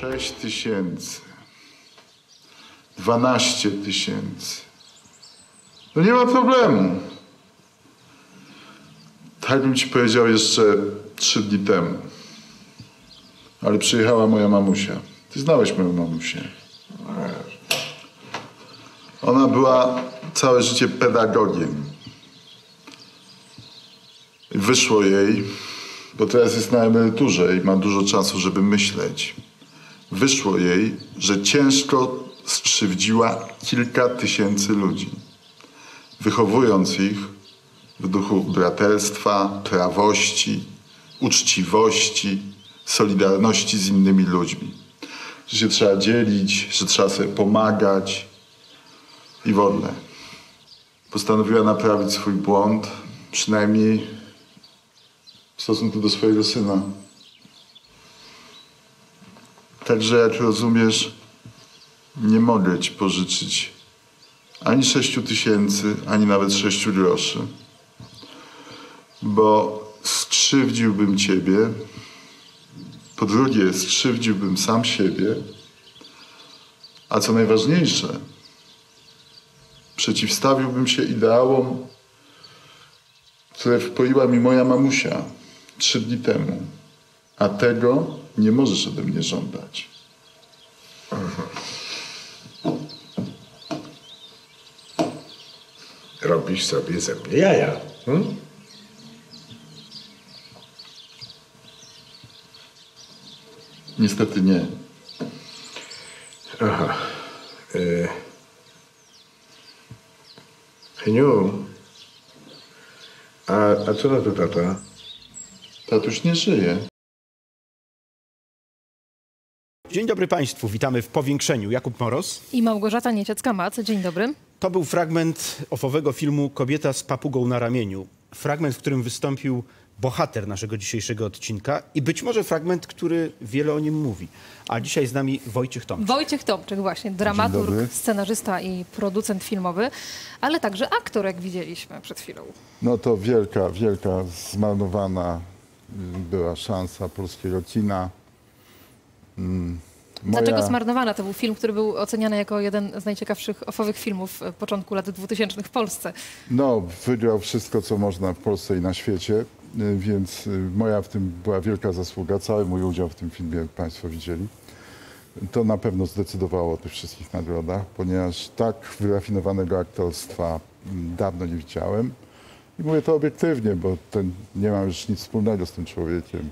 6 tysięcy. 12 tysięcy. No nie ma problemu. Tak bym ci powiedział jeszcze 3 dni temu. Ale przyjechała moja mamusia. Ty znałeś moją mamusię. Ona była całe życie pedagogiem. Wyszło jej, bo teraz jest na emeryturze i ma dużo czasu, żeby myśleć. Wyszło jej, że ciężko skrzywdziła kilka tysięcy ludzi, wychowując ich w duchu braterstwa, prawości, uczciwości, solidarności z innymi ludźmi. Że się trzeba dzielić, że trzeba sobie pomagać i w ogóle. Postanowiła naprawić swój błąd, przynajmniej w stosunku do swojego syna. Także, jak rozumiesz, nie mogę ci pożyczyć ani 6 tysięcy, ani nawet 6 groszy. Bo skrzywdziłbym ciebie, po drugie skrzywdziłbym sam siebie, a co najważniejsze, przeciwstawiłbym się ideałom, które wpoiła mi moja mamusia 3 dni temu, a tego nie możesz ode mnie żądać. Robisz sobie ze mnie jaja. Niestety nie. Aha. Heniu, a co na to tata? Tatuś nie żyje. Dzień dobry Państwu, witamy w Powiększeniu. Jakub Moros i Małgorzata Nieciecka-Mac. Dzień dobry. To był fragment ofowego filmu Kobieta z papugą na ramieniu. Fragment, w którym wystąpił bohater naszego dzisiejszego odcinka i być może fragment, który wiele o nim mówi. A dzisiaj z nami Wojciech Tomczyk. Wojciech Tomczyk właśnie, dramaturg, scenarzysta i producent filmowy, ale także aktor, jak widzieliśmy przed chwilą. No to wielka, wielka, zmarnowana była szansa polskiego kina. Dlaczego zmarnowana? To był film, który był oceniany jako jeden z najciekawszych ofowych filmów początku lat 2000 w Polsce. No, wygrał wszystko, co można w Polsce i na świecie, więc moja w tym była wielka zasługa. Cały mój udział w tym filmie Państwo widzieli. To na pewno zdecydowało o tych wszystkich nagrodach, ponieważ tak wyrafinowanego aktorstwa dawno nie widziałem. I mówię to obiektywnie, bo nie mam już nic wspólnego z tym człowiekiem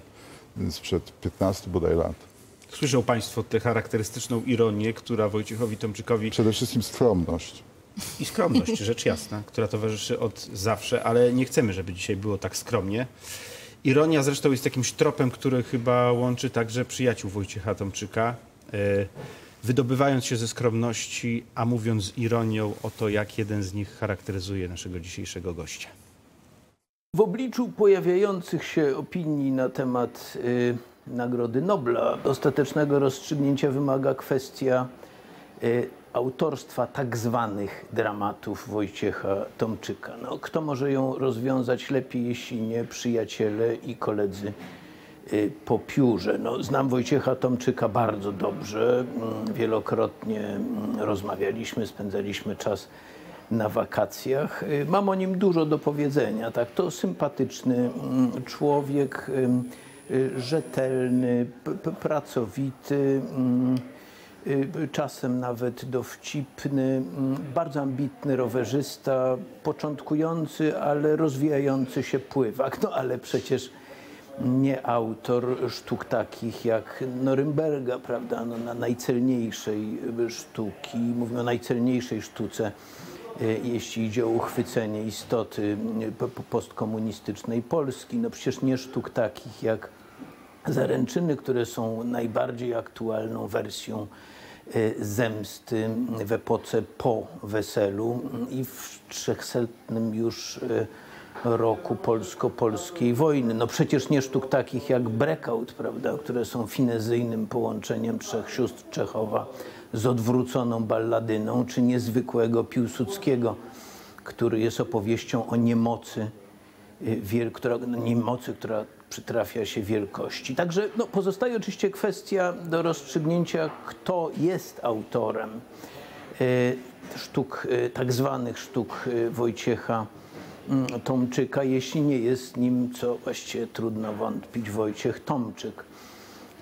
sprzed 15 bodaj lat. Słyszą Państwo tę charakterystyczną ironię, która Wojciechowi Tomczykowi... Przede wszystkim skromność. I skromność, rzecz jasna, która towarzyszy od zawsze, ale nie chcemy, żeby dzisiaj było tak skromnie. Ironia zresztą jest jakimś tropem, który chyba łączy także przyjaciół Wojciecha Tomczyka. Wydobywając się ze skromności, a mówiąc z ironią o to, jak jeden z nich charakteryzuje naszego dzisiejszego gościa. W obliczu pojawiających się opinii na temat... Nagrody Nobla. Ostatecznego rozstrzygnięcia wymaga kwestia autorstwa tak zwanych dramatów Wojciecha Tomczyka. No, kto może ją rozwiązać lepiej, jeśli nie przyjaciele i koledzy po piórze? No, znam Wojciecha Tomczyka bardzo dobrze. Wielokrotnie rozmawialiśmy, spędzaliśmy czas na wakacjach. Mam o nim dużo do powiedzenia. Tak? To sympatyczny człowiek, rzetelny, pracowity, czasem nawet dowcipny, bardzo ambitny rowerzysta, początkujący, ale rozwijający się pływak. No ale przecież nie autor sztuk takich jak Norymberga, prawda? No, na najcelniejszej sztuki, mówimy o najcelniejszej sztuce, jeśli idzie o uchwycenie istoty postkomunistycznej Polski. No przecież nie sztuk takich jak Zaręczyny, które są najbardziej aktualną wersją zemsty w epoce po weselu i w 300. już roku polsko-polskiej wojny. No przecież nie sztuk takich jak Breakout, prawda, które są finezyjnym połączeniem trzech sióstr Czechowa z odwróconą balladyną, czy niezwykłego Piłsudskiego, który jest opowieścią o niemocy, która przytrafia się wielkości. Także no, pozostaje oczywiście kwestia do rozstrzygnięcia, kto jest autorem sztuk, tak zwanych sztuk Wojciecha Tomczyka, jeśli nie jest nim, co właściwie trudno wątpić, Wojciech Tomczyk.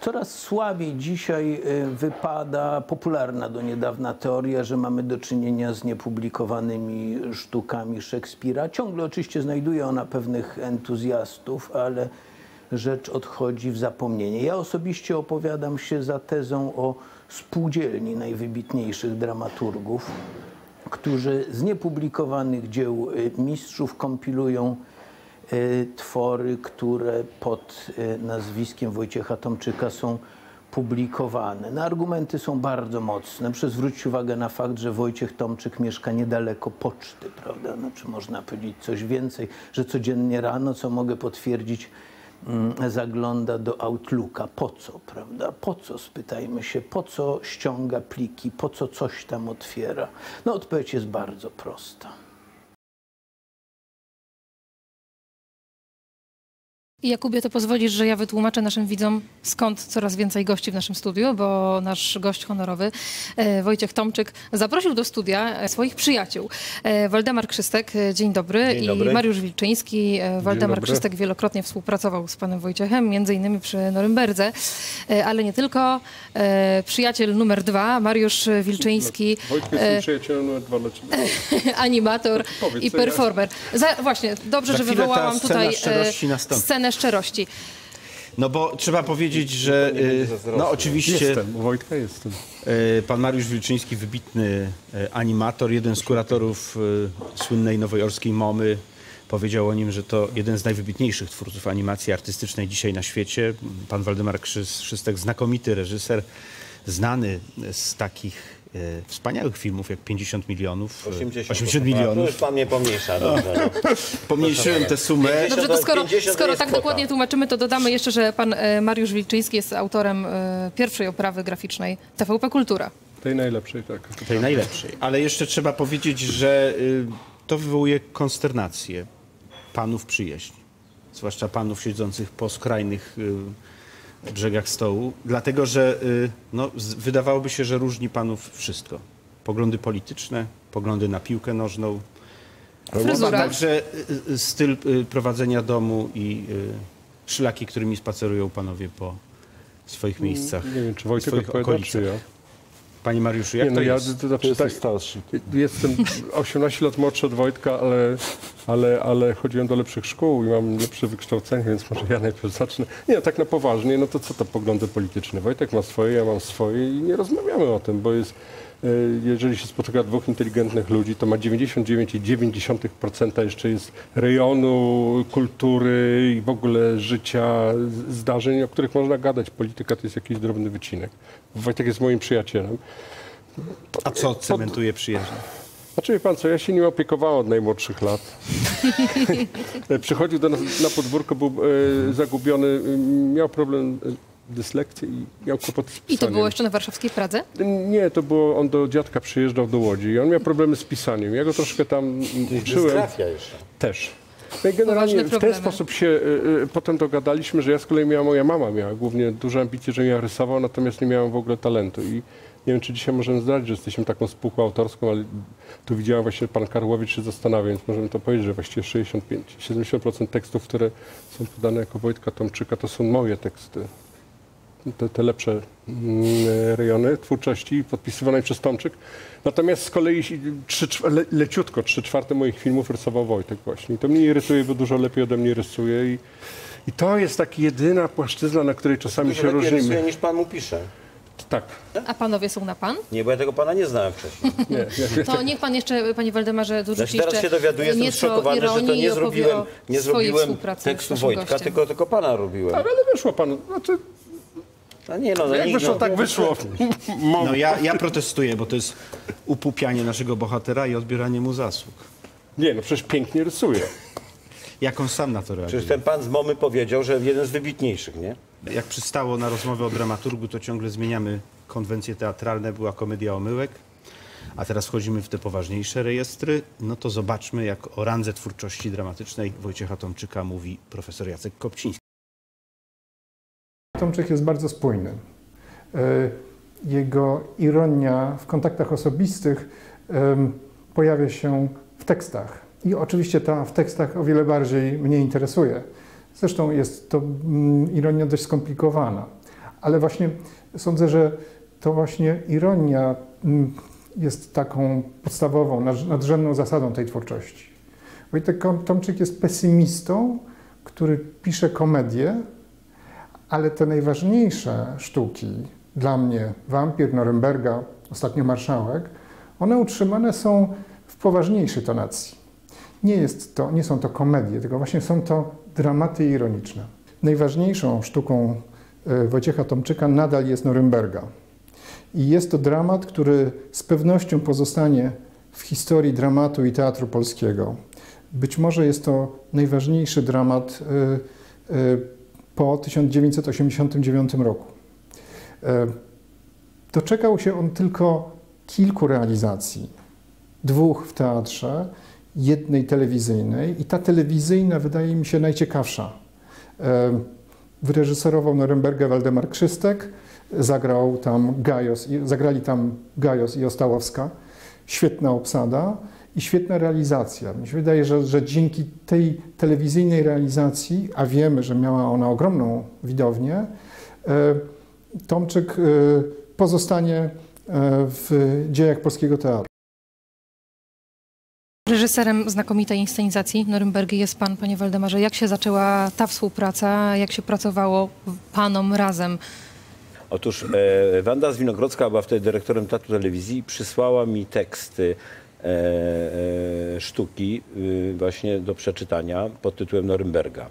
Coraz słabiej dzisiaj wypada popularna do niedawna teoria, że mamy do czynienia z niepublikowanymi sztukami Szekspira. Ciągle oczywiście znajduje ona pewnych entuzjastów, ale rzecz odchodzi w zapomnienie. Ja osobiście opowiadam się za tezą o spółdzielni najwybitniejszych dramaturgów, którzy z niepublikowanych dzieł mistrzów kompilują twory, które pod nazwiskiem Wojciecha Tomczyka są publikowane. No, argumenty są bardzo mocne. Proszę zwrócić uwagę na fakt, że Wojciech Tomczyk mieszka niedaleko poczty, prawda? Znaczy, można powiedzieć coś więcej, że codziennie rano, co mogę potwierdzić, zagląda do Outlooka. Po co, prawda? Po co, spytajmy się, po co ściąga pliki, po co coś tam otwiera? No, odpowiedź jest bardzo prosta. Jakubie, to pozwolisz, że ja wytłumaczę naszym widzom, skąd coraz więcej gości w naszym studiu, bo nasz gość honorowy, Wojciech Tomczyk, zaprosił do studia swoich przyjaciół. Waldemar Krzystek, dzień dobry, i Mariusz Wilczyński. Waldemar Krzystek wielokrotnie współpracował z panem Wojciechem, między innymi przy Norymberdze, ale nie tylko. Przyjaciel numer dwa, Mariusz Wilczyński. Wojciech jest przyjacielem numer dwa. Animator i performer. Właśnie, dobrze, że wywołałam tutaj scenę szczerości. No bo trzeba powiedzieć, że no oczywiście jestem, u Wojtka jestem. Pan Mariusz Wilczyński, wybitny animator, jeden z kuratorów słynnej nowojorskiej MOMY, powiedział o nim, że to jeden z najwybitniejszych twórców animacji artystycznej dzisiaj na świecie. Pan Waldemar Krzystek, znakomity reżyser, znany z takich wspaniałych filmów jak 50 milionów, 80 milionów. No już pan mnie pomniejsza. Dobrze, no. Pomniejszyłem tę sumę. Dobrze, to skoro tak dokładnie tłumaczymy, to dodamy jeszcze, że pan Mariusz Wilczyński jest autorem pierwszej oprawy graficznej TVP Kultura. Tej najlepszej, tak. Tej najlepszej. Ale jeszcze trzeba powiedzieć, że to wywołuje konsternację panów przyjaźni, zwłaszcza panów siedzących po skrajnych brzegach stołu, dlatego że no, wydawałoby się, że różni panów wszystko. Poglądy polityczne, poglądy na piłkę nożną, fryzura, także styl prowadzenia domu i szlaki, którymi spacerują panowie po swoich miejscach, nie wiem, czy Wojciech odpowiada, czy ja. Panie Mariuszu, jak nie, no, to jest? Ja to tak, starszy. Jestem 18 lat młodszy od Wojtka, ale chodziłem do lepszych szkół i mam lepsze wykształcenie, więc może ja najpierw zacznę. Nie, tak na poważnie, no to co to poglądy polityczne? Wojtek ma swoje, ja mam swoje i nie rozmawiamy o tym, bo jest, jeżeli się spotyka dwóch inteligentnych ludzi, to ma 99,9% jeszcze jest rejonu, kultury i w ogóle życia, zdarzeń, o których można gadać. Polityka to jest jakiś drobny wycinek. Wojtek jest moim przyjacielem. A co cementuje przyjaźń? Znaczy, wie pan co, ja się nim opiekowałem od najmłodszych lat. Przychodził do nas na podwórko, był zagubiony, miał problem, dyslekcję i miał kłopot z pisaniem. I to było jeszcze na warszawskiej Pradze? Nie, to było, on do dziadka przyjeżdżał do Łodzi i on miał problemy z pisaniem. Ja go troszkę tam uczyłem. Dysgrafia jeszcze. Też. No i generalnie w ten sposób się potem dogadaliśmy, że ja z kolei moja mama miała głównie duże ambicje, że ja rysowała, natomiast nie miałam w ogóle talentu. I nie wiem, czy dzisiaj możemy zdradzić, że jesteśmy taką spółką autorską, ale tu widziałem właśnie, pan Karłowicz się zastanawia, więc możemy to powiedzieć, że właściwie 65–70% tekstów, które są podane jako Wojtka Tomczyka, to są moje teksty. Te lepsze rejony twórczości podpisywane przez Tomczyk. Natomiast z kolei leciutko 3/4 moich filmów rysował Wojtek właśnie. I to mnie irytuje, bo dużo lepiej ode mnie rysuje. I to jest taka jedyna płaszczyzna, na której czasami się różnimy. Rysuje niż pan mu pisze. Tak. A panowie są na pan? Nie, bo ja tego pana nie znałem wcześniej. Nie. To niech pan jeszcze, panie Waldemarze, dużo znaczy, teraz się dowiaduję, jestem zszokowany, że to nie zrobiłem tekstu Wojtka, tylko pana robiłem. Ale wyszło panu. Znaczy, no nie, no, jak wyszło, tak wyszło. No, ja protestuję, bo to jest upupianie naszego bohatera i odbieranie mu zasług. Nie, no przecież pięknie rysuje. Jak on sam na to reaguje. Przecież ten pan z MOMY powiedział, że jeden z wybitniejszych, nie? Jak przystało na rozmowę o dramaturgu, to ciągle zmieniamy konwencje teatralne. Była komedia omyłek, a teraz wchodzimy w te poważniejsze rejestry. No to zobaczmy, jak o randze twórczości dramatycznej Wojciecha Tomczyka mówi profesor Jacek Kopciński. Tomczyk jest bardzo spójny. Jego ironia w kontaktach osobistych pojawia się w tekstach. I oczywiście ta w tekstach o wiele bardziej mnie interesuje. Zresztą jest to ironia dość skomplikowana. Ale właśnie sądzę, że to właśnie ironia jest taką podstawową, nadrzędną zasadą tej twórczości. Wojtek Tomczyk jest pesymistą, który pisze komedię, ale te najważniejsze sztuki, dla mnie Wampir, Norymberga, Ostatnio Marszałek, one utrzymane są w poważniejszej tonacji. Nie są to komedie, tylko właśnie są to dramaty ironiczne. Najważniejszą sztuką Wojciecha Tomczyka nadal jest Norymberga. I jest to dramat, który z pewnością pozostanie w historii dramatu i teatru polskiego. Być może jest to najważniejszy dramat po 1989 roku. Doczekał się on tylko kilku realizacji. Dwóch w teatrze, jednej telewizyjnej i ta telewizyjna wydaje mi się najciekawsza. Wyreżyserował Norymbergę Waldemar Krzystek, zagrali tam Gajos i Ostałowska. Świetna obsada i świetna realizacja. Mi się wydaje, że dzięki tej telewizyjnej realizacji, a wiemy, że miała ona ogromną widownię, Tomczyk pozostanie w dziejach polskiego teatru. Reżyserem znakomitej inscenizacji Norymbergi jest pan, panie Waldemarze. Jak się zaczęła ta współpraca? Jak się pracowało panom razem? Otóż Wanda Zwinogrodzka była wtedy dyrektorem Teatru Telewizji i przysłała mi teksty sztuki właśnie do przeczytania pod tytułem Norymberga.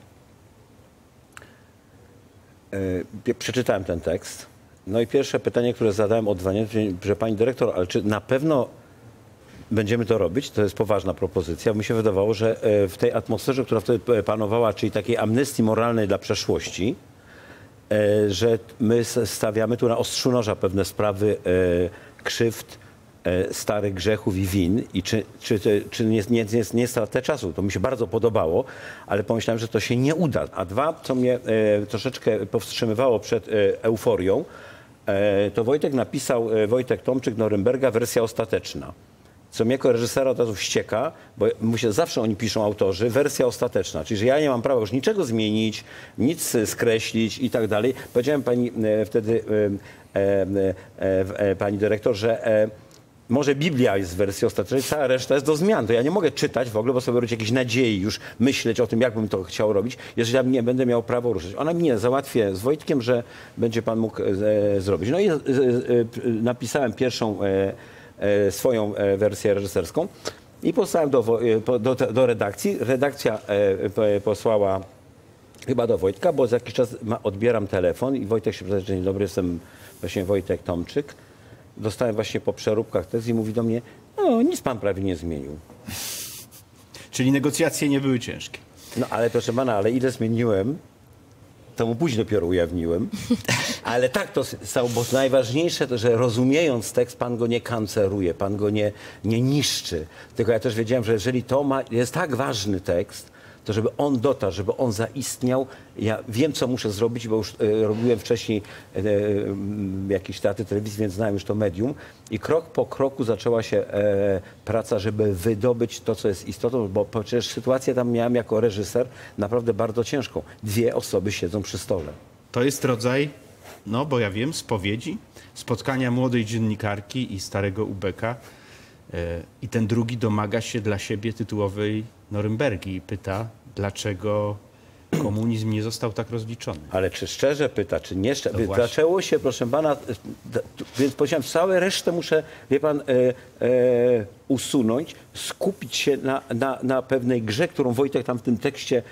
Przeczytałem ten tekst. No i pierwsze pytanie, które zadałem odzwaniając, że pani dyrektor, ale czy na pewno będziemy to robić? To jest poważna propozycja. Mi się wydawało, że w tej atmosferze, która wtedy panowała, czyli takiej amnestii moralnej dla przeszłości, że my stawiamy tu na ostrzu noża pewne sprawy krzywd, starych grzechów i win i czy nie strata czasu. To mi się bardzo podobało, ale pomyślałem, że to się nie uda. A dwa, co mnie troszeczkę powstrzymywało przed euforią, to Wojtek Tomczyk, Norymberga, wersja ostateczna. Co mnie jako reżysera od razu wścieka, bo zawsze oni piszą, autorzy, wersja ostateczna. Czyli, że ja nie mam prawa już niczego zmienić, nic skreślić i tak dalej. Powiedziałem pani wtedy, pani dyrektor, że może Biblia jest w wersji ostatecznej, cała reszta jest do zmian. To ja nie mogę czytać w ogóle, bo sobie robić jakieś nadziei, już myśleć o tym, jak bym to chciał robić, jeżeli ja nie będę miał prawa ruszyć. Ona mnie załatwię z Wojtkiem, że będzie pan mógł zrobić. No i napisałem pierwszą swoją wersję reżyserską i posłałem do redakcji. Redakcja posłała chyba do Wojtka, bo za jakiś czas odbieram telefon i Wojtek się przedstawia, że dzień dobry, jestem właśnie Wojtek Tomczyk. Dostałem właśnie po przeróbkach tekst i mówi do mnie, no nic pan prawie nie zmienił. Czyli negocjacje nie były ciężkie. No ale proszę pana, ale ile zmieniłem, to mu później dopiero ujawniłem. Ale tak to stało, bo najważniejsze to, że rozumiejąc tekst, pan go nie kanceruje, pan go nie niszczy. Tylko ja też wiedziałem, że jeżeli to jest tak ważny tekst, to żeby on dotarł, żeby on zaistniał. Ja wiem, co muszę zrobić, bo już robiłem wcześniej jakieś teatry telewizji, więc znałem już to medium. I krok po kroku zaczęła się praca, żeby wydobyć to, co jest istotą, bo przecież sytuację tam miałem jako reżyser naprawdę bardzo ciężką. Dwie osoby siedzą przy stole. To jest rodzaj, no bo ja wiem, spowiedzi, spotkania młodej dziennikarki i starego ubeka. I ten drugi domaga się dla siebie tytułowej Norymbergi i pyta, dlaczego komunizm nie został tak rozliczony. Ale czy szczerze pyta, czy nie szczerze? Zaczęło się, proszę pana, więc powiedziałem, całe resztę muszę, wie pan, usunąć, skupić się na pewnej grze, którą Wojtek tam w tym tekście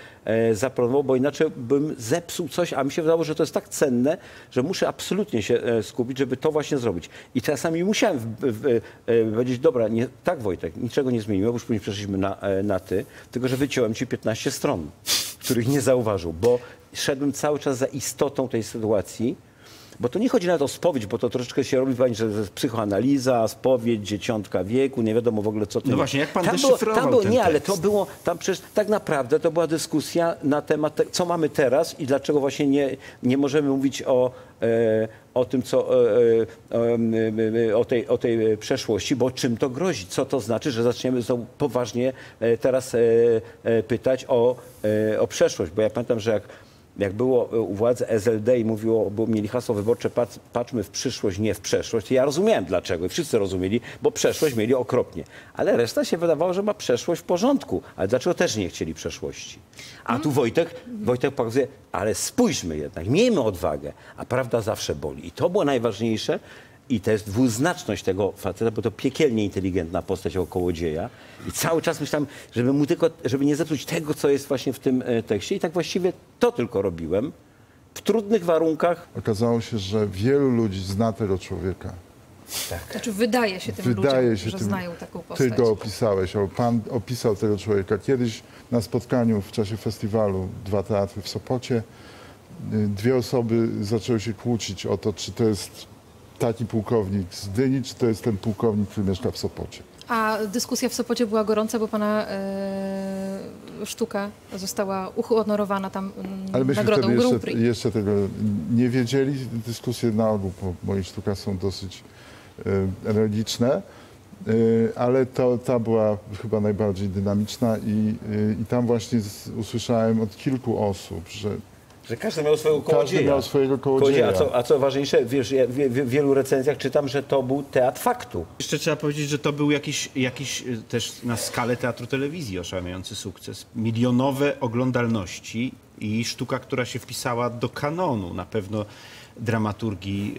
zaproponował, bo inaczej bym zepsuł coś, a mi się wydawało, że to jest tak cenne, że muszę absolutnie się skupić, żeby to właśnie zrobić. I czasami musiałem powiedzieć, dobra, nie, tak Wojtek, niczego nie zmieniłem, bo już później przeszliśmy na ty, tylko że wyciąłem ci 15 stron, których nie zauważył, bo szedłem cały czas za istotą tej sytuacji, Bo tu nie chodzi na to spowiedź, bo to troszeczkę się robi, pani, że psychoanaliza, spowiedź, dzieciątka wieku, nie wiadomo w ogóle co to no właśnie, jak pan deszyfrował ten tekst. Ale to było, tam przecież tak naprawdę to była dyskusja na temat, co mamy teraz i dlaczego właśnie nie możemy mówić o tym, co, o tej przeszłości, bo czym to grozi? Co to znaczy, że zaczniemy znowu poważnie teraz pytać o przeszłość? Bo ja pamiętam, że jak było u władzy SLD i mówiło, bo mieli hasło wyborcze, patrzmy w przyszłość, nie w przeszłość. Ja rozumiałem dlaczego i wszyscy rozumieli, bo przeszłość mieli okropnie. Ale reszta się wydawało, że ma przeszłość w porządku. Ale dlaczego też nie chcieli przeszłości? A tu Wojtek pokazuje, ale spójrzmy jednak, miejmy odwagę, a prawda zawsze boli. I to było najważniejsze. I to jest dwuznaczność tego faceta, bo to piekielnie inteligentna postać okołodzieja. I cały czas myślałem, żeby mu tylko, żeby nie zepsuć tego, co jest właśnie w tym tekście. I tak właściwie to tylko robiłem w trudnych warunkach. Okazało się, że wielu ludzi zna tego człowieka. Tak. Znaczy wydaje się tym ludziom, że znają taką postać. Ty go opisałeś, pan opisał tego człowieka. Kiedyś na spotkaniu w czasie festiwalu Dwa Teatry w Sopocie dwie osoby zaczęły się kłócić o to, czy to jest taki pułkownik z Dyni, czy to jest ten pułkownik, który mieszka w Sopocie. A dyskusja w Sopocie była gorąca, bo pana sztuka została uhonorowana tam nagrodą Grand Prix. Ale myśmy wtedy jeszcze tego nie wiedzieli. Dyskusje na ogół po moich sztukach są dosyć energiczne, ale ta była chyba najbardziej dynamiczna i tam właśnie usłyszałem od kilku osób, że każdy miał swojego kołodzieja. A co ważniejsze, wiesz, ja w wielu recenzjach czytam, że to był teatr faktu. Jeszcze trzeba powiedzieć, że to był jakiś też na skalę Teatru Telewizji oszałamiający sukces. Milionowe oglądalności i sztuka, która się wpisała do kanonu na pewno dramaturgii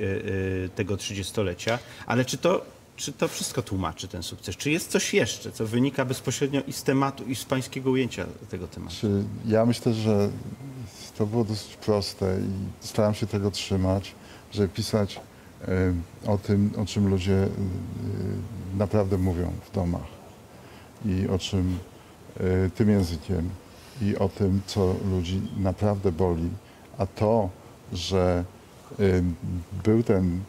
tego 30-lecia. Ale czy to wszystko tłumaczy ten sukces? Czy jest coś jeszcze, co wynika bezpośrednio i z tematu, i z pańskiego ujęcia tego tematu? Ja myślę, że to było dosyć proste i starałem się tego trzymać, żeby pisać o tym, o czym ludzie naprawdę mówią w domach i o czym tym językiem i o tym, co ludzi naprawdę boli, a to, że był ten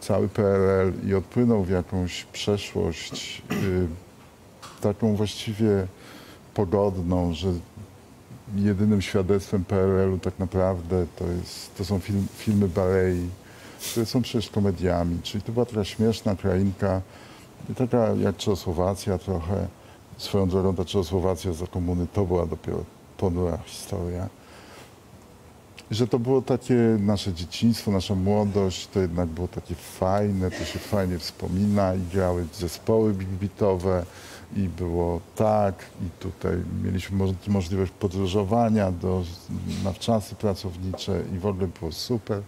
cały PRL i odpłynął w jakąś przeszłość taką właściwie pogodną, że jedynym świadectwem PRL-u tak naprawdę to są filmy Balei, które są przecież komediami. Czyli to była taka śmieszna krainka, taka jak Czechosłowacja trochę. Swoją drogą ta Czechosłowacja za komuny to była dopiero ponura historia. I że to było takie nasze dzieciństwo, nasza młodość, to jednak było takie fajne, to się fajnie wspomina i grały zespoły big-beatowe. I było tak, i tutaj mieliśmy możliwość podróżowania na wczasy pracownicze i w ogóle było super.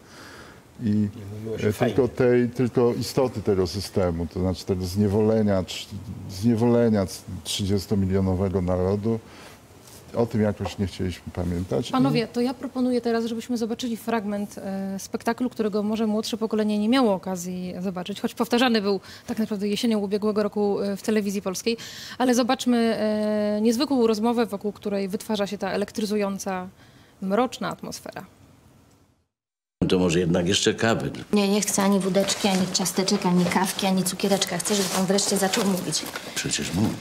I tylko istoty tego systemu, to znaczy tego zniewolenia 30-milionowego narodu, o tym jakoś nie chcieliśmy pamiętać. Panowie, to ja proponuję teraz, żebyśmy zobaczyli fragment spektaklu, którego może młodsze pokolenie nie miało okazji zobaczyć, choć powtarzany był tak naprawdę jesienią ubiegłego roku w telewizji polskiej. Ale zobaczmy niezwykłą rozmowę, wokół której wytwarza się ta elektryzująca, mroczna atmosfera. To może jednak jeszcze kawy. Nie chcę ani wódeczki, ani ciasteczek, ani kawki, ani cukiereczka. Chcę, żeby pan wreszcie zaczął mówić. Przecież mówi.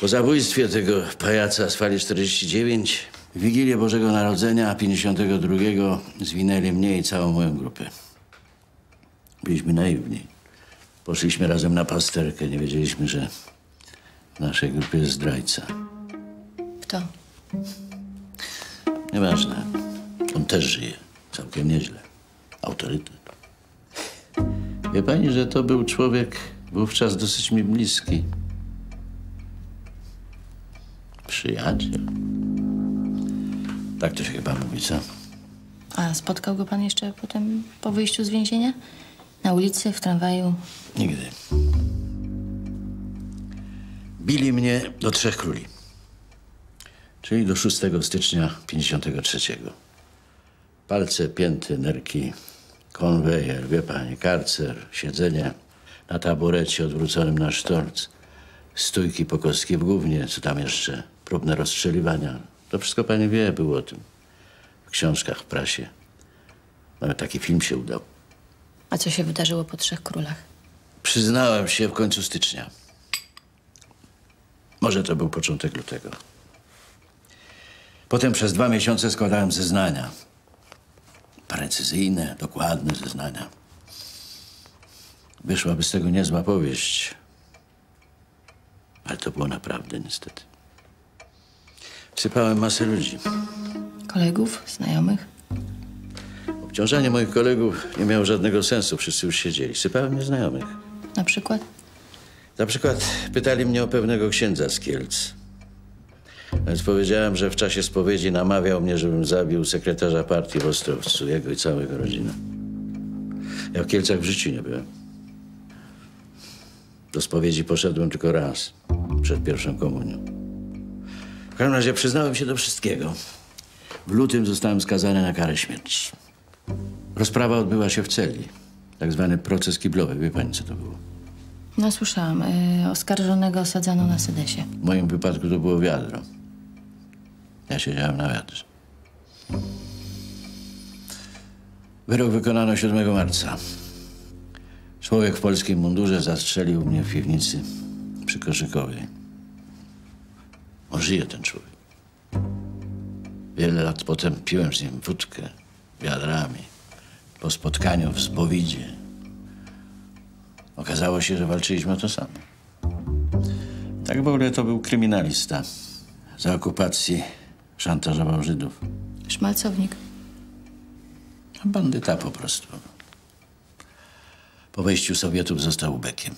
Po zabójstwie tego pajaca z fali 49, w Wigilię Bożego Narodzenia 52 zwinęli mnie i całą moją grupę. Byliśmy naiwni. Poszliśmy razem na pasterkę. Nie wiedzieliśmy, że w naszej grupie jest zdrajca. Kto? Nieważne. On też żyje. Całkiem nieźle. Autorytet. Wie pani, że to był człowiek wówczas dosyć mi bliski. Przyjaciel. Tak to się chyba mówi, co? A spotkał go pan jeszcze potem, po wyjściu z więzienia? Na ulicy, w tramwaju? Nigdy. Bili mnie do Trzech Króli. Czyli do 6 stycznia 53. Palce, pięty, nerki, konwejer, wie pani, karcer, siedzenie na taburecie odwróconym na sztorc, stójki po kostki w gównie, co tam jeszcze? Próbne rozstrzeliwania. To wszystko pani wie, było o tym w książkach, w prasie. No, taki film się udał. A co się wydarzyło po Trzech Królach? Przyznałem się w końcu stycznia. Może to był początek lutego. Potem przez 2 miesiące składałem zeznania. Precyzyjne, dokładne zeznania. Wyszłaby z tego niezła powieść. Ale to było naprawdę, niestety. Wsypałem masę ludzi. Kolegów, znajomych? Obciążanie moich kolegów nie miało żadnego sensu. Wszyscy już siedzieli. Sypałem nieznajomych. Na przykład? Na przykład pytali mnie o pewnego księdza z Kielc. Więc powiedziałem, że w czasie spowiedzi namawiał mnie, żebym zabił sekretarza partii w Ostrowcu, jego i całej jego rodziny. Ja w Kielcach w życiu nie byłem. Do spowiedzi poszedłem tylko raz, przed pierwszą komunią. W każdym razie przyznałem się do wszystkiego. W lutym zostałem skazany na karę śmierci. Rozprawa odbyła się w celi. Tak zwany proces kiblowy. Wie pani, co to było? No, słyszałam. Oskarżonego osadzano na sedesie. W moim wypadku to było wiadro. Ja siedziałem na wiadrze. Wyrok wykonano 7 marca. Człowiek w polskim mundurze zastrzelił mnie w piwnicy przy Koszykowej. On żyje, ten człowiek. Wiele lat potem piłem z nim wódkę wiadrami. Po spotkaniu w Zbowidzie okazało się, że walczyliśmy o to samo. Tak w ogóle to był kryminalista. Za okupacji szantażował Żydów. Szmalcownik. Bandyta po prostu. Po wejściu Sowietów został ubekiem.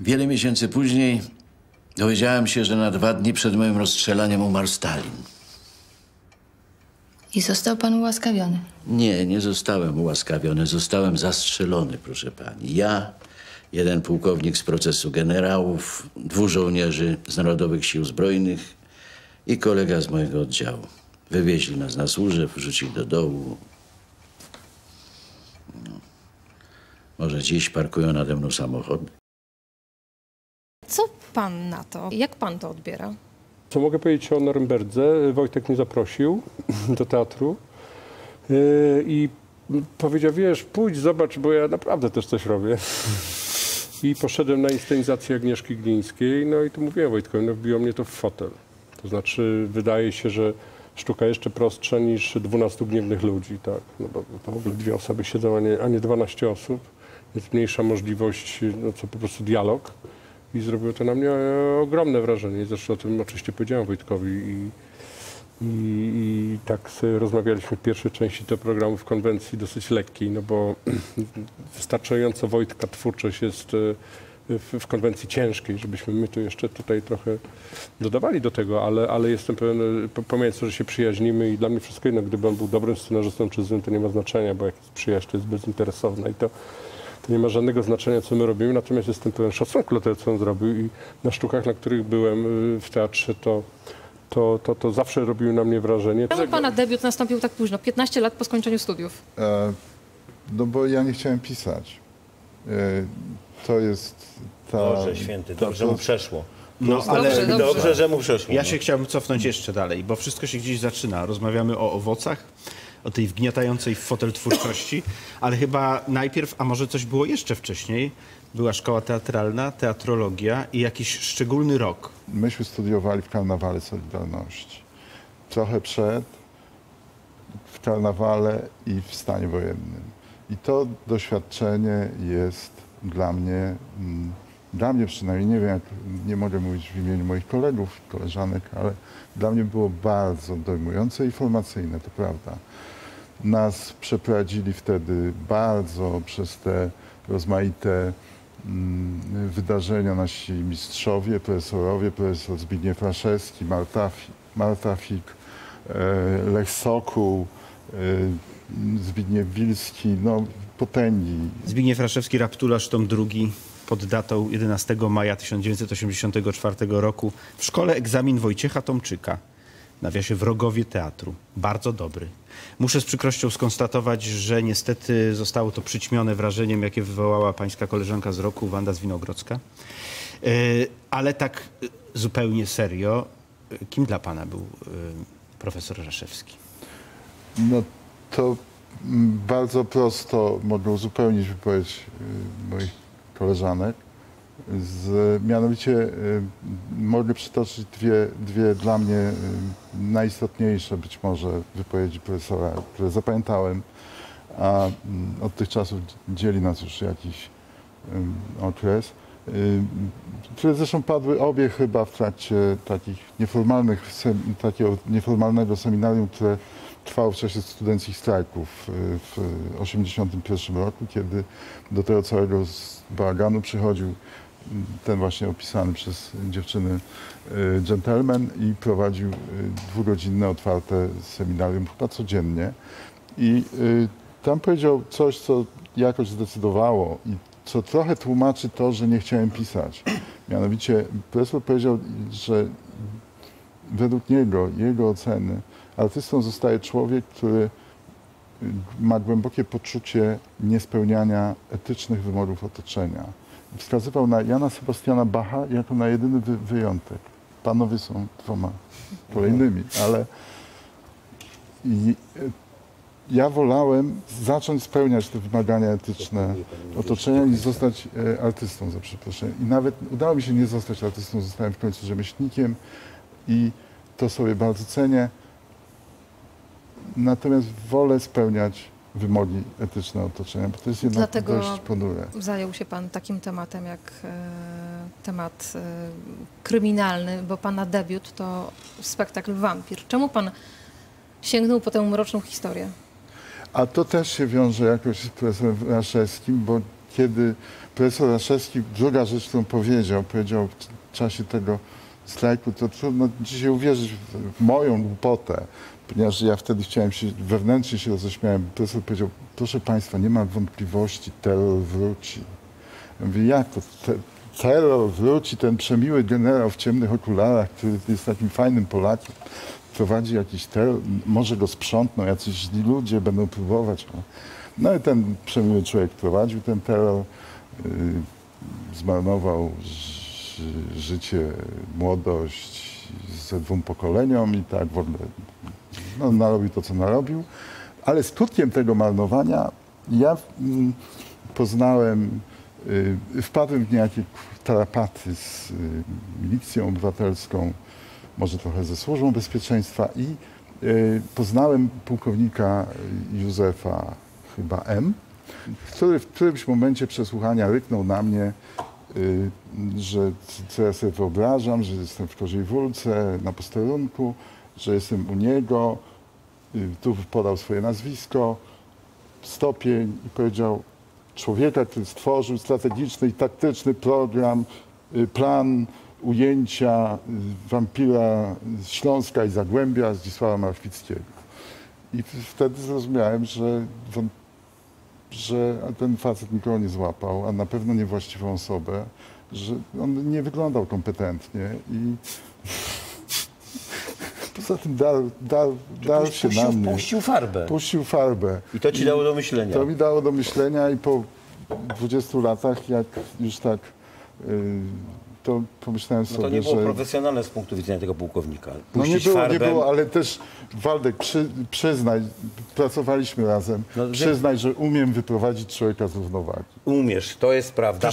Wiele miesięcy później dowiedziałem się, że na 2 dni przed moim rozstrzelaniem umarł Stalin. I został pan ułaskawiony? Nie, nie zostałem ułaskawiony. Zostałem zastrzelony, proszę pani. Ja, 1 pułkownik z procesu generałów, 2 żołnierzy z Narodowych Sił Zbrojnych i kolega z mojego oddziału. Wywieźli nas na Służew, wrzucili do dołu. Może dziś parkują nade mną samochody. Co pan na to? Jak pan to odbiera? Co mogę powiedzieć o Norymberdze? Wojtek mnie zaprosił do teatru i powiedział, wiesz, pójdź, zobacz, bo ja naprawdę też coś robię. I poszedłem na inscenizację Agnieszki Glińskiej, no i tu mówiłem Wojtkowi, no wbiło mnie to w fotel. To znaczy, wydaje się, że sztuka jeszcze prostsza niż 12 gniewnych ludzi, tak? No bo to w ogóle 2 osoby siedzą, a nie 12 osób. Jest mniejsza możliwość, no co po prostu dialog. I zrobiło to na mnie ogromne wrażenie. Zresztą o tym oczywiście powiedziałem Wojtkowi. I tak sobie rozmawialiśmy w pierwszej części tego programu w konwencji dosyć lekkiej, no bo wystarczająco Wojtka twórczość jest w konwencji ciężkiej, żebyśmy my tu jeszcze tutaj trochę dodawali do tego, ale jestem pewien, pomijając to, że się przyjaźnimy i dla mnie wszystko jedno, gdyby on był dobrym scenarzystą czy złym, to nie ma znaczenia, bo jak jest przyjaźń, to jest bezinteresowna i to nie ma żadnego znaczenia, co my robimy, natomiast jestem pełen szacunku do tego, co on zrobił i na sztukach, na których byłem w teatrze, to zawsze robiło na mnie wrażenie. Czemu pana debiut nastąpił tak późno, 15 lat po skończeniu studiów? No bo ja nie chciałem pisać. To jest ta... Boże święty, dobrze mu przeszło. No, ale dobrze, że mu przeszło. Ja się chciałbym cofnąć jeszcze dalej, bo wszystko się gdzieś zaczyna. Rozmawiamy o owocach, o tej wgniatającej w fotel twórczości, ale chyba najpierw, a może coś było jeszcze wcześniej, była szkoła teatralna, teatrologia i jakiś szczególny rok. Myśmy studiowali w Karnawale Solidarności. Trochę przed, w Karnawale i w stanie wojennym. I to doświadczenie jest dla mnie przynajmniej, nie wiem, jak, nie mogę mówić w imieniu moich kolegów, koleżanek, ale dla mnie było bardzo dojmujące i formacyjne, to prawda. Nas przeprowadzili wtedy bardzo przez te rozmaite wydarzenia nasi mistrzowie, profesorowie, profesor Zbigniew Raszewski, Marta Fik, Lech Sokół, Zbigniew Wilski, no potęgi. Zbigniew Raszewski, Raptularz, tom II, pod datą 11 maja 1984 roku. W szkole egzamin Wojciecha Tomczyka, nawiasie wrogowie teatru, bardzo dobry. Muszę z przykrością skonstatować, że niestety zostało to przyćmione wrażeniem, jakie wywołała pańska koleżanka z roku, Wanda Zwinogrodzka. Ale tak zupełnie serio, kim dla pana był profesor Raszewski? No to bardzo prosto mogę uzupełnić wypowiedź moich koleżanek. Mianowicie mogę przytoczyć dwie dla mnie najistotniejsze być może wypowiedzi profesora, które zapamiętałem, a od tych czasów dzieli nas już jakiś okres, które zresztą padły obie chyba w trakcie takiego nieformalnego seminarium, które trwało w czasie studenckich strajków w 1981 roku, kiedy do tego całego bałaganu przychodził ten właśnie opisany przez dziewczyny dżentelmen i prowadził dwugodzinne, otwarte seminarium chyba codziennie. I tam powiedział coś, co jakoś zdecydowało i co trochę tłumaczy to, że nie chciałem pisać. Mianowicie profesor powiedział, że według niego, jego oceny, artystą zostaje człowiek, który ma głębokie poczucie niespełniania etycznych wymogów otoczenia. Wskazywał na Jana Sebastiana Bacha jako na jedyny wyjątek. Panowie są dwoma kolejnymi, ale ja wolałem zacząć spełniać te wymagania etyczne otoczenia niż zostać artystą, za przeproszeniem. I nawet udało mi się nie zostać artystą, zostałem w końcu rzemieślnikiem i to sobie bardzo cenię. Natomiast wolę spełniać wymogi etyczne otoczenia, bo to jest jednak dość ponure. Dlatego zajął się pan takim tematem jak temat kryminalny, bo pana debiut to spektakl Wampir. Czemu pan sięgnął po tę mroczną historię? A to też się wiąże jakoś z profesorem Raszewskim, bo kiedy profesor Raszewski, druga rzecz, którą powiedział w czasie tego strajku, to trudno dzisiaj uwierzyć w moją głupotę, ponieważ ja wtedy chciałem się, wewnętrznie się roześmiałem. Profesor powiedział, proszę państwa, nie ma wątpliwości, terror wróci. Ja mówię, jak to? Terror wróci, ten przemiły generał w ciemnych okularach, który jest takim fajnym Polakiem, prowadzi jakiś terror, może go sprzątną, jacyś źli ludzie będą próbować. No i ten przemiły człowiek prowadził ten terror, zmarnował życie, młodość ze dwóm pokoleniom i tak w ogóle. No, narobił to, co narobił, ale skutkiem tego marnowania ja poznałem, wpadłem w niejakie tarapaty z milicją obywatelską, może trochę ze służbą bezpieczeństwa i poznałem pułkownika Józefa chyba M, który w którymś momencie przesłuchania ryknął na mnie, że co ja sobie wyobrażam, że jestem w Korzej Wólce na posterunku, że jestem u niego, tu podał swoje nazwisko, stopień i powiedział człowieka, który stworzył strategiczny i taktyczny program, plan ujęcia wampira Śląska i Zagłębia Zdzisława Malfickiego. I wtedy zrozumiałem, że ten facet nikogo nie złapał, a na pewno niewłaściwą osobę, że on nie wyglądał kompetentnie i poza tym puścił farbę. Puścił farbę. I to ci dało do myślenia. To mi dało do myślenia i po 20 latach, jak już tak, to pomyślałem sobie, no to nie było profesjonalne z punktu widzenia tego pułkownika. Puścić no nie było, ale też Waldek, przyznaj, pracowaliśmy razem, no, przyznaj, że umiem wyprowadzić człowieka z równowagi. Umiesz, to jest prawda.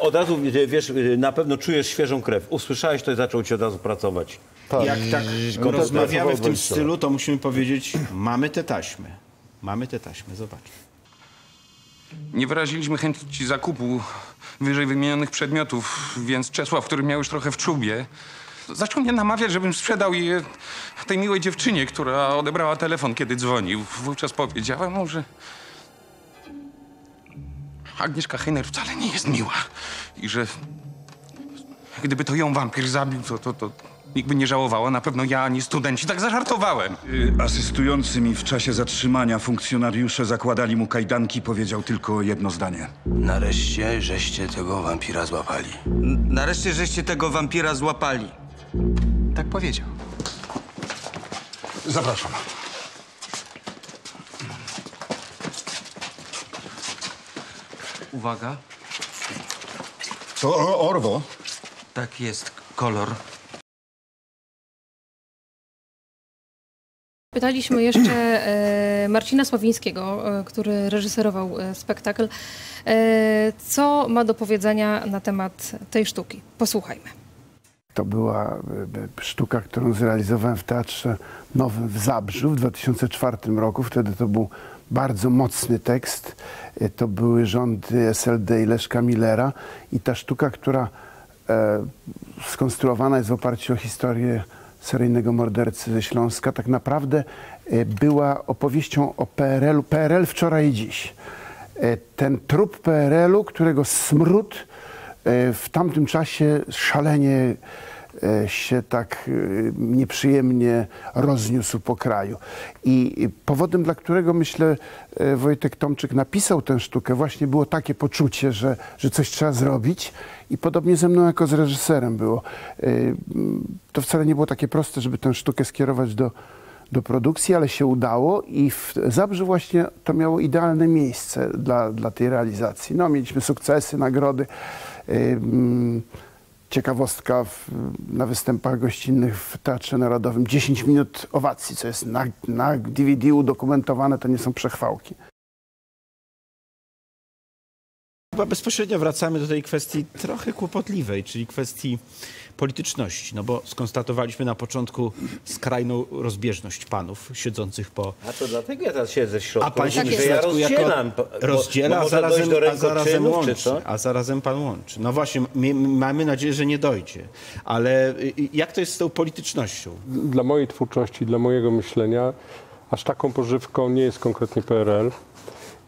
Od razu, wiesz, na pewno czujesz świeżą krew. Usłyszałeś to i zaczął ci od razu pracować. Tak. Jak tak rozmawiamy w tym stylu, to musimy powiedzieć, mamy te taśmy. Mamy te taśmy, zobaczmy. Nie wyraziliśmy chęci zakupu wyżej wymienionych przedmiotów, więc Czesław, który miał już trochę w czubie, zaczął mnie namawiać, żebym sprzedał je tej miłej dziewczynie, która odebrała telefon, kiedy dzwonił. Wówczas powiedziałem mu, że Agnieszka Heiner wcale nie jest miła i że gdyby to ją wampir zabił, to nikt by nie żałowała, na pewno ja ani studenci. Tak zażartowałem. Asystujący mi w czasie zatrzymania funkcjonariusze zakładali mu kajdanki, powiedział tylko jedno zdanie. Nareszcie żeście tego wampira złapali. Nareszcie żeście tego wampira złapali. Tak powiedział. Zapraszam. Uwaga. To orwo. Tak jest, kolor. Pytaliśmy jeszcze Marcina Sławińskiego, który reżyserował spektakl, co ma do powiedzenia na temat tej sztuki. Posłuchajmy. To była sztuka, którą zrealizowałem w Teatrze Nowym w Zabrzu w 2004 roku. Wtedy to był bardzo mocny tekst. To były rządy SLD i Leszka Millera. I ta sztuka, która skonstruowana jest w oparciu o historię seryjnego mordercy ze Śląska, tak naprawdę była opowieścią o PRL-u. PRL wczoraj i dziś. Ten trup PRL-u, którego smród w tamtym czasie szalenie się tak nieprzyjemnie rozniósł po kraju. I powodem, dla którego, myślę, Wojtek Tomczyk napisał tę sztukę, właśnie było takie poczucie, że coś trzeba zrobić. I podobnie ze mną jako z reżyserem było. To wcale nie było takie proste, żeby tę sztukę skierować do produkcji, ale się udało i w Zabrzu właśnie to miało idealne miejsce dla tej realizacji. No, mieliśmy sukcesy, nagrody. Ciekawostka na występach gościnnych w Teatrze Narodowym. 10 minut owacji, co jest na DVD udokumentowane, to nie są przechwałki. Chyba bezpośrednio wracamy do tej kwestii trochę kłopotliwej, czyli kwestii polityczności, no bo skonstatowaliśmy na początku skrajną rozbieżność panów siedzących po... A to dlatego ja teraz siedzę w środku. A pan siedzi w środku, ja rozdzielam, bo zarazem łączy, a zarazem pan łączy. No właśnie, mamy nadzieję, że nie dojdzie. Ale jak to jest z tą politycznością? Dla mojej twórczości, dla mojego myślenia, aż taką pożywką nie jest konkretnie PRL.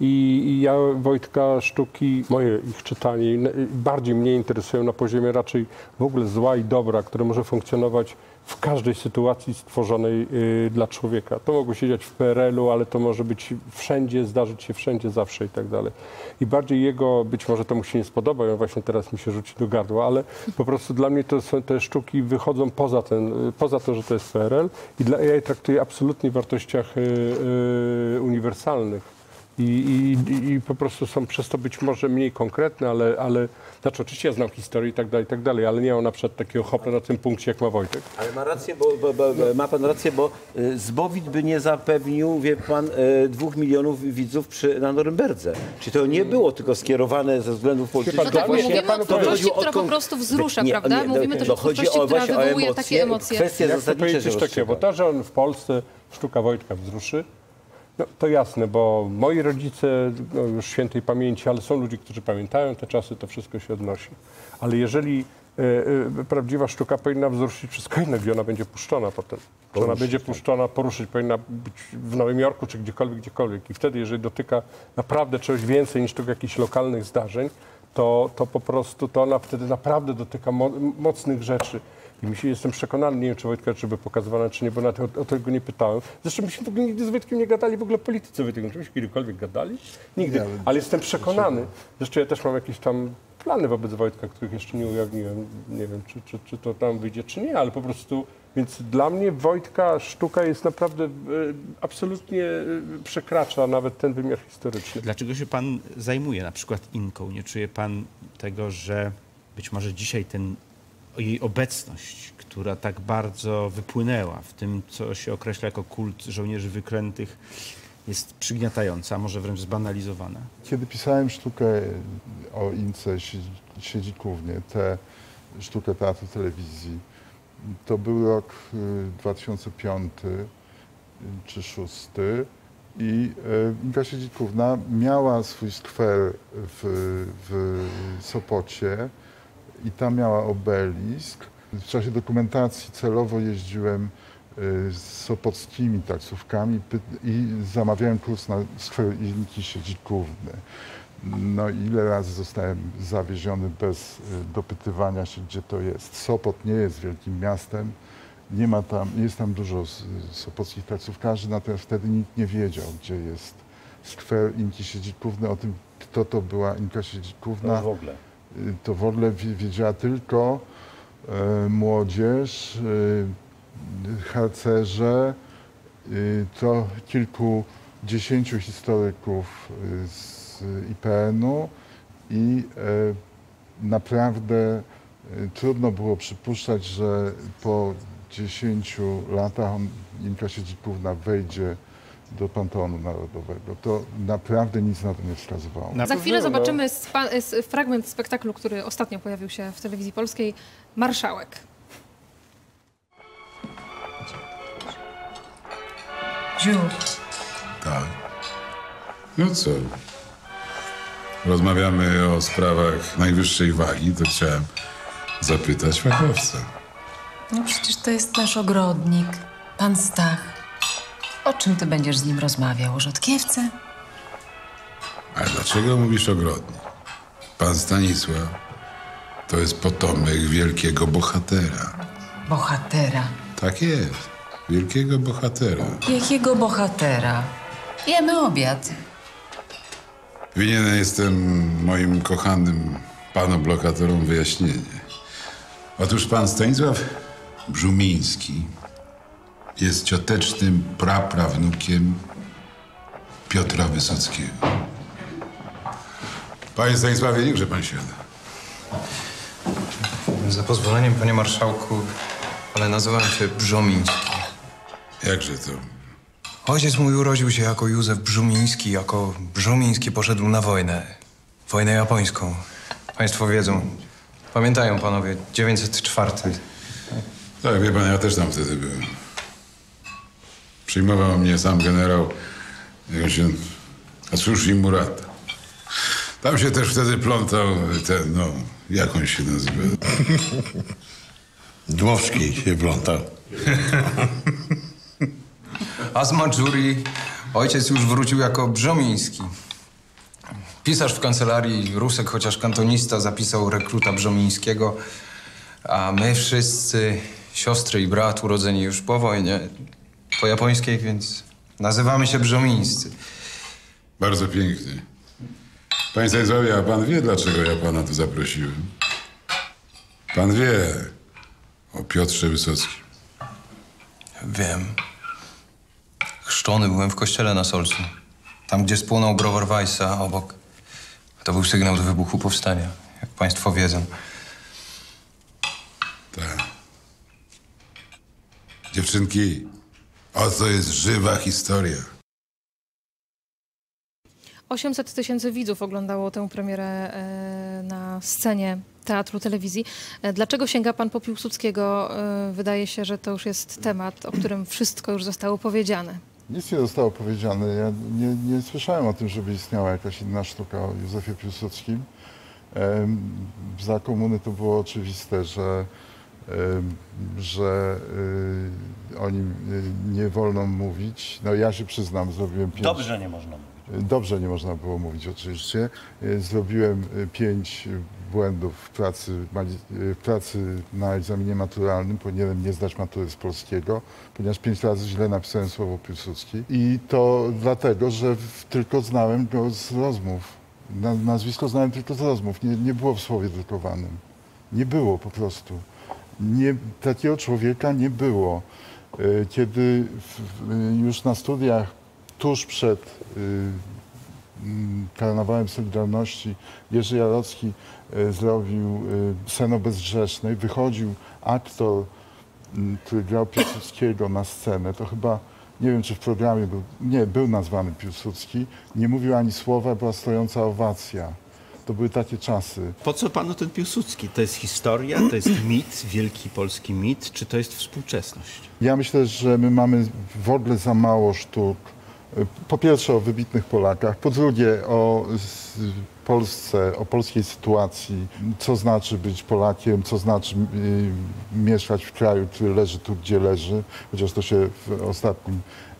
I ja Wojtka sztuki, moje ich czytanie, bardziej mnie interesują na poziomie raczej w ogóle zła i dobra, które może funkcjonować w każdej sytuacji stworzonej dla człowieka. To mogło się dziać w PRL-u, ale to może być wszędzie, zdarzyć się wszędzie, zawsze i tak dalej. I bardziej jego, być może to mu się nie spodoba, on właśnie teraz mi się rzuci do gardła, ale po prostu dla mnie to są, te sztuki wychodzą poza to, że to jest PRL i ja je traktuję absolutnie w wartościach uniwersalnych. I po prostu są przez to być może mniej konkretne, ale znaczy oczywiście ja znam historię i tak dalej, ale nie mam na przykład takiego hopla na tym punkcie, jak ma Wojtek. Ale ma rację, ma pan rację, bo Zbowit by nie zapewnił, wie pan, 2 milionów widzów na Norymberdze. Czyli to nie było tylko skierowane ze względów politycznych. No tak, bo mówimy o twórczości, która po prostu wzrusza, prawda? Mówimy też o twórczości, która wywołuje takie emocje. Kwestia zasadnicza, że takie, bo to, że on w Polsce sztuka Wojtka wzruszy, no, to jasne, bo moi rodzice, no już świętej pamięci, ale są ludzie, którzy pamiętają te czasy, to wszystko się odnosi. Ale jeżeli prawdziwa sztuka powinna wzruszyć wszystko inne, gdzie ona będzie puszczona potem. Poruszyć, ona będzie puszczona, poruszyć, powinna być w Nowym Jorku czy gdziekolwiek, gdziekolwiek. I wtedy, jeżeli dotyka naprawdę czegoś więcej niż tylko jakichś lokalnych zdarzeń, to po prostu to ona wtedy naprawdę dotyka mocnych rzeczy. I jestem przekonany, nie wiem, czy Wojtka czy by pokazywana, czy nie, bo na o tego nie pytałem. Zresztą myśmy w ogóle nigdy z Wojtkiem nie gadali w ogóle o polityce. Czy myśmy kiedykolwiek gadali? Nigdy. Ja, ale jestem przekonany. Zresztą ja też mam jakieś tam plany wobec Wojtka, których jeszcze nie ujawniłem. Nie wiem, czy to tam wyjdzie, czy nie, ale po prostu... Więc dla mnie Wojtka sztuka jest naprawdę, absolutnie przekracza nawet ten wymiar historyczny. Dlaczego się pan zajmuje na przykład Inką? Nie czuje pan tego, że być może dzisiaj ten... jej obecność, która tak bardzo wypłynęła w tym, co się określa jako kult żołnierzy wyklętych, jest przygniatająca, może wręcz zbanalizowana? Kiedy pisałem sztukę o Ince Siedzikównie, sztukę Teatru Telewizji, to był rok 2005 czy 2006 i Inka Siedzikówna miała swój skwer w Sopocie, i tam miała obelisk. W czasie dokumentacji celowo jeździłem z sopockimi taksówkami i zamawiałem kurs na skwer Inki Siedzikówny. No ile razy zostałem zawieziony bez dopytywania się, gdzie to jest. Sopot nie jest wielkim miastem, nie ma tam, jest tam dużo sopockich taksówkarzy, natomiast wtedy nikt nie wiedział, gdzie jest skwer Inki Siedzikówny, o tym, kto to była Inka Siedzikówna. No w ogóle. To w ogóle wiedziała tylko młodzież, harcerze, to kilkudziesięciu historyków z IPN-u i naprawdę trudno było przypuszczać, że po 10 latach Inka Siedzikówna wejdzie do Panteonu Narodowego. To naprawdę nic na to nie wskazywało. Za chwilę zobaczymy fragment spektaklu, który ostatnio pojawił się w Telewizji Polskiej, Marszałek. Dziu. Tak. No co? Rozmawiamy o sprawach najwyższej wagi, to chciałem zapytać fachowca. No przecież to jest nasz ogrodnik, pan Stach. O czym ty będziesz z nim rozmawiał? O rzodkiewce? A dlaczego mówisz ogrodnik? Pan Stanisław to jest potomek wielkiego bohatera. Bohatera? Tak jest. Wielkiego bohatera. Jakiego bohatera? Jemy obiad. Winien jestem moim kochanym panu blokatorom wyjaśnienie. Otóż pan Stanisław Brzumiński jest ciotecznym praprawnukiem Piotra Wysockiego. Panie Stanisławie, niechże pan siada. Za pozwoleniem, panie marszałku, ale nazywam się Brzumiński. Jakże to? Ojciec mój urodził się jako Józef Brzumiński. Jako Brzumiński poszedł na wojnę. Wojnę japońską. Państwo wiedzą. Pamiętają panowie, 904. Tak, wie pan, ja też tam wtedy byłem. Przyjmował mnie sam generał, Asushi Murata. Tam się też wtedy plątał ten, no, jak on się nazywa? Dmowski się plątał. A z Mandżurii ojciec już wrócił jako Brzomiński. Pisarz w kancelarii, Rusek, chociaż kantonista, zapisał rekruta Brzomińskiego, a my wszyscy, siostry i brat, urodzeni już po wojnie, po japońskiej, więc nazywamy się Brzomińscy. Bardzo pięknie. Panie Stanisławie, a pan wie, dlaczego ja pana tu zaprosiłem? Pan wie o Piotrze Wysockim. Wiem. Chrzczony byłem w kościele na Solcu. Tam, gdzie spłonął browar Weissa obok. To był sygnał do wybuchu powstania, jak państwo wiedzą. Tak. Dziewczynki, oto jest żywa historia. 800 000 widzów oglądało tę premierę na scenie Teatru Telewizji. Dlaczego sięga pan po Piłsudskiego? Wydaje się, że to już jest temat, o którym wszystko już zostało powiedziane. Nic nie zostało powiedziane. Ja nie słyszałem o tym, żeby istniała jakaś inna sztuka o Józefie Piłsudskim. Za komuny to było oczywiste, że o nim nie wolno mówić. No ja się przyznam, zrobiłem 5... Dobrze nie można mówić. Dobrze nie można było mówić oczywiście. Zrobiłem 5 błędów w pracy na egzaminie maturalnym. Powinienem nie zdać matury z polskiego, ponieważ 5 razy źle napisałem słowo Piłsudski. I to dlatego, że tylko znałem go z rozmów. Nazwisko znałem tylko z rozmów. Nie było w słowie drukowanym. Nie było po prostu. Takiego człowieka nie było. Kiedy już na studiach, tuż przed Karnawałem Solidarności, Jerzy Jarocki zrobił Sen o Bezgrzesznej. Wychodził aktor, który grał Piłsudskiego, na scenę. To chyba, nie wiem czy w programie był, nie, był nazwany Piłsudski. Nie mówił ani słowa, była stojąca owacja. To były takie czasy. Po co panu ten Piłsudski? To jest historia, to jest mit, wielki polski mit, czy to jest współczesność? Ja myślę, że my mamy w ogóle za mało sztuk. Po pierwsze o wybitnych Polakach, po drugie o Polsce, o polskiej sytuacji, co znaczy być Polakiem, co znaczy mieszkać w kraju, który leży tu, gdzie leży, chociaż to się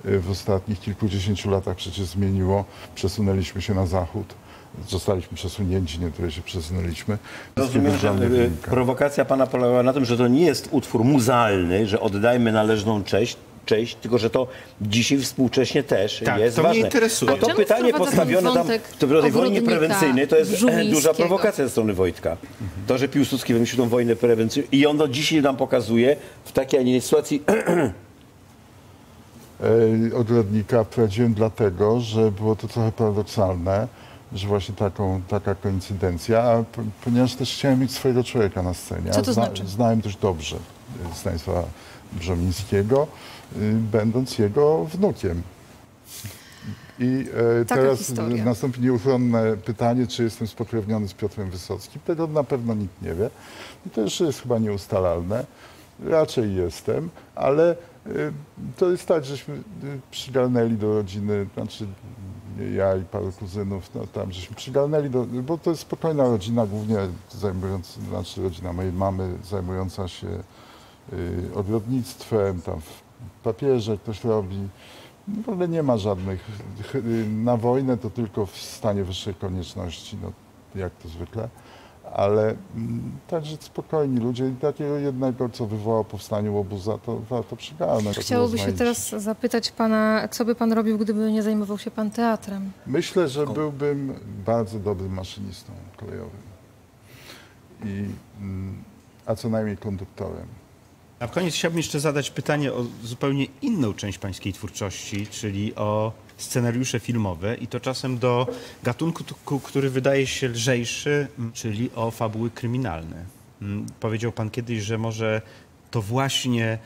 w ostatnich kilkudziesięciu latach przecież zmieniło, przesunęliśmy się na zachód. Zostaliśmy przesunięci, niektóre się przesunęliśmy. Rozumiem, że prowokacja pana polegała na tym, że to nie jest utwór muzealny, że oddajmy należną cześć, tylko że to dzisiaj współcześnie też tak, jest to ważne. Bo to pytanie postawione tam w tej wojnie prewencyjnej to jest duża prowokacja ze strony Wojtka. To, że Piłsudski wymyślił tą wojnę prewencyjną i ono dzisiaj nam pokazuje w takiej, a nie sytuacji ogrodnika prowadziłem dlatego, że było to trochę paradoksalne, że właśnie taka koincydencja, a ponieważ też chciałem mieć swojego człowieka na scenie. Co to znaczy? Znałem też dobrze. Stanisława Brzumińskiego, będąc jego wnukiem. I teraz historia. Nastąpi nieuchronne pytanie, czy jestem spokrewniony z Piotrem Wysockim. Tego na pewno nikt nie wie. I to jeszcze jest chyba nieustalalne. Raczej jestem, ale to jest tak, żeśmy przygarnęli do rodziny, znaczy ja i paru kuzynów, no tam żeśmy przygarnęli, bo to jest spokojna rodzina, głównie zajmująca, znaczy rodzina mojej mamy zajmująca się ogrodnictwem, tam w papierze ktoś robi. W ogóle nie ma żadnych. Na wojnę to tylko w stanie wyższej konieczności, no, jak to zwykle. Ale także spokojni ludzie i takiego jednego, co wywołało powstanie łobuza, to warto przygarnąć. Chciałoby się teraz zapytać pana, co by pan robił, gdyby nie zajmował się pan teatrem? Myślę, że byłbym bardzo dobrym maszynistą kolejowym. A co najmniej konduktorem. A w koniec chciałbym jeszcze zadać pytanie o zupełnie inną część pańskiej twórczości, czyli o scenariusze filmowe i to czasem do gatunku, który wydaje się lżejszy, czyli o fabuły kryminalne. Powiedział pan kiedyś, że może to właśnie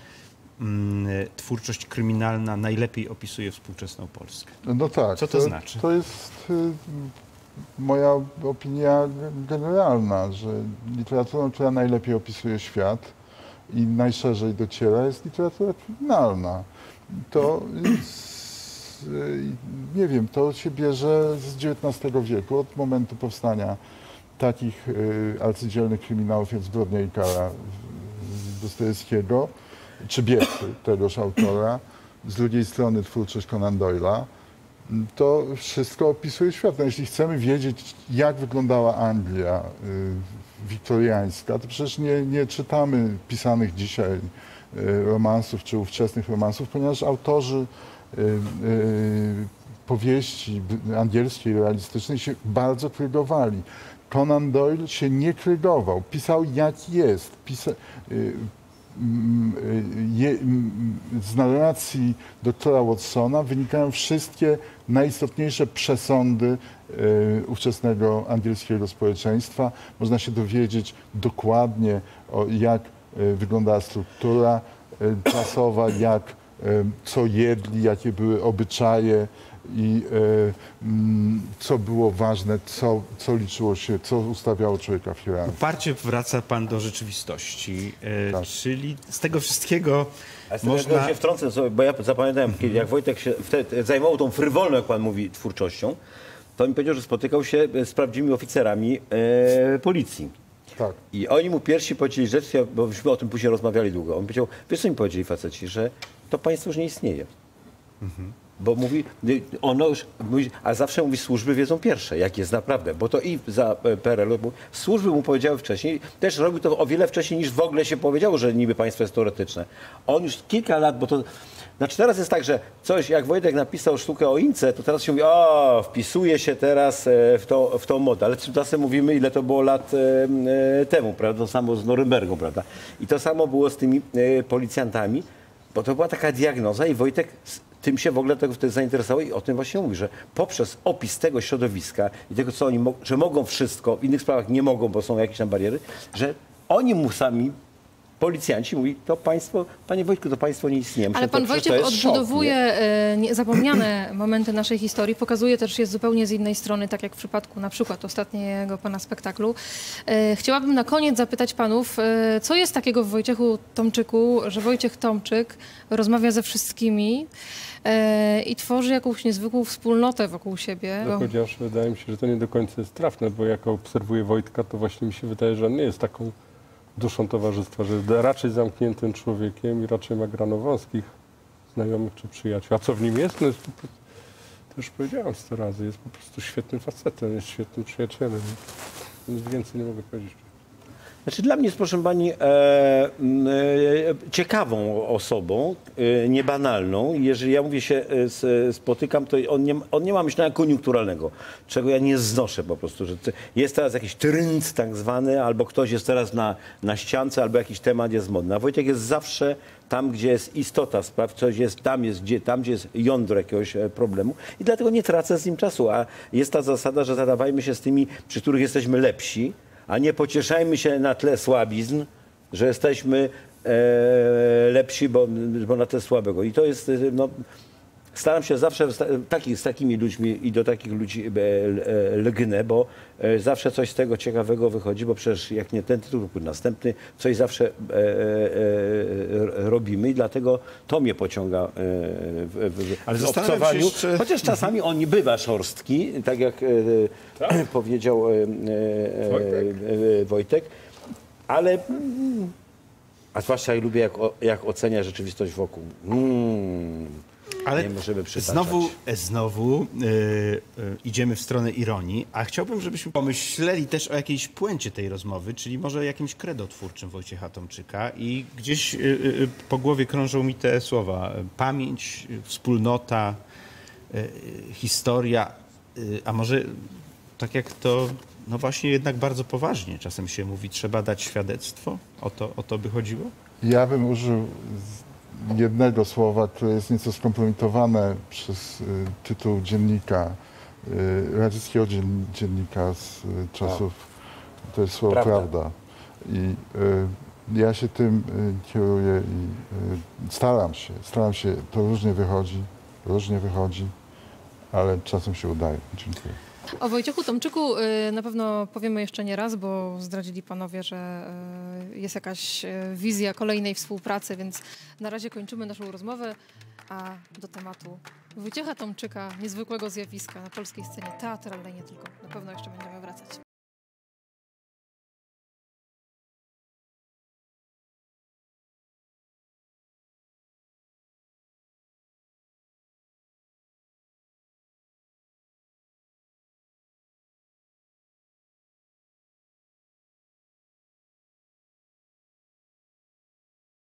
twórczość kryminalna najlepiej opisuje współczesną Polskę. No tak. Co to znaczy? To jest moja opinia generalna, że literaturą, która najlepiej opisuje świat i najszerzej dociera, jest literatura kryminalna. To nie wiem, to się bierze z XIX wieku, od momentu powstania takich arcydzielnych kryminałów jak Zbrodnia i Kara Dostojewskiego, czy Biesy, tegoż autora, z drugiej strony twórczość Conan Doyle'a. To wszystko opisuje świat. No, jeśli chcemy wiedzieć, jak wyglądała Anglia wiktoriańska, to przecież nie czytamy pisanych dzisiaj romansów czy ówczesnych romansów, ponieważ autorzy powieści angielskiej, realistycznej się bardzo krygowali. Conan Doyle się nie krygował, pisał jak jest. Z narracji doktora Watsona wynikają wszystkie najistotniejsze przesądy ówczesnego angielskiego społeczeństwa. Można się dowiedzieć dokładnie, jak wyglądała struktura czasowa, co jedli, jakie były obyczaje i co było ważne, co liczyło się, co ustawiało człowieka w hierarchii. Uparcie wraca pan do rzeczywistości, tak. Czyli z tego wszystkiego ja się wtrącę sobie, bo ja zapamiętałem, jak Wojtek się wtedy zajmował tą frywolną, jak pan mówi, twórczością, to mi powiedział, że spotykał się z prawdziwymi oficerami policji. Tak. I oni mu pierwsi powiedzieli rzecz, bo myśmy o tym później rozmawiali długo. On powiedział, wiesz co mi powiedzieli faceci, że to państwo już nie istnieje. Mhm. Bo mówi, ono już, a zawsze mówi, służby wiedzą pierwsze, jak jest naprawdę. Bo to i za PRL-u, służby mu powiedziały wcześniej, też robił to o wiele wcześniej niż w ogóle się powiedziało, że niby państwo jest teoretyczne. On już kilka lat, bo to... Znaczy teraz jest tak, że coś, jak Wojtek napisał sztukę o Ince, to teraz się mówi, o, wpisuje się teraz w tą modę. Ale czasem mówimy, ile to było lat temu, prawda? To samo z Norymbergą, prawda? I to samo było z tymi policjantami, bo to była taka diagnoza i Wojtek tym się w ogóle tego wtedy zainteresował i o tym właśnie mówi, że poprzez opis tego środowiska i tego, co oni że mogą wszystko, w innych sprawach nie mogą, bo są jakieś tam bariery, że oni mu sami... Policjanci mówi, to państwo, panie Wojtku, to państwo nie istnieje. Ale pan Wojciech odbudowuje zapomniane momenty naszej historii, pokazuje też je zupełnie z innej strony, tak jak w przypadku na przykład ostatniego pana spektaklu. Chciałabym na koniec zapytać panów, co jest takiego w Wojciechu Tomczyku, że Wojciech Tomczyk rozmawia ze wszystkimi i tworzy jakąś niezwykłą wspólnotę wokół siebie. No, chociaż wydaje mi się, że to nie do końca jest trafne, bo jak obserwuję Wojtka, to właśnie mi się wydaje, że on nie jest taką duszą towarzystwa, że jest raczej zamkniętym człowiekiem i raczej ma grano wąskich znajomych czy przyjaciół. A co w nim jest? No jest to już powiedziałem 100 razy, jest po prostu świetnym facetem, jest świetnym przyjacielem. Nic więcej nie mogę powiedzieć. Znaczy dla mnie jest, proszę pani, ciekawą osobą, niebanalną. Jeżeli ja mówię się spotykam, to on nie ma myślenia koniunkturalnego, czego ja nie znoszę po prostu, że jest teraz jakiś trync tak zwany, albo ktoś jest teraz na ściance, albo jakiś temat jest modny. A Wojciech jest zawsze tam, gdzie jest istota spraw, coś jest tam, gdzie jest jądro jakiegoś problemu i dlatego nie tracę z nim czasu. A jest ta zasada, że zadawajmy się z tymi, przy których jesteśmy lepsi, a nie pocieszajmy się na tle słabizn, że jesteśmy lepsi, bo na te słabego. I to jest, no, staram się zawsze z takimi ludźmi i do takich ludzi lgnę, bo zawsze coś z tego ciekawego wychodzi, bo przecież jak nie ten tytuł, to następny, coś zawsze robimy i dlatego to mnie pociąga w obcowaniu. Jeszcze... Chociaż czasami on nie bywa szorstki, tak jak tak? powiedział Wojtek, ale... A zwłaszcza ja lubię, jak ocenia rzeczywistość wokół. Ale nie możemy przytaczać. Znowu idziemy w stronę ironii, a chciałbym, żebyśmy pomyśleli też o jakiejś puencie tej rozmowy, czyli może jakimś credo twórczym Wojciecha Tomczyka. I gdzieś po głowie krążą mi te słowa. Pamięć, wspólnota, historia, a może tak jak to... No właśnie, jednak bardzo poważnie czasem się mówi, trzeba dać świadectwo? O to by chodziło? Ja bym użył jednego słowa, które jest nieco skompromitowane przez tytuł dziennika, radzieckiego dziennika z czasów, to jest słowo prawda. I ja się tym kieruję i staram się, to różnie wychodzi, ale czasem się udaje. Dziękuję. O Wojciechu Tomczyku na pewno powiemy jeszcze nie raz, bo zdradzili panowie, że jest jakaś wizja kolejnej współpracy, więc na razie kończymy naszą rozmowę, a do tematu Wojciecha Tomczyka, niezwykłego zjawiska na polskiej scenie teatralnej nie tylko, na pewno jeszcze będziemy wracać.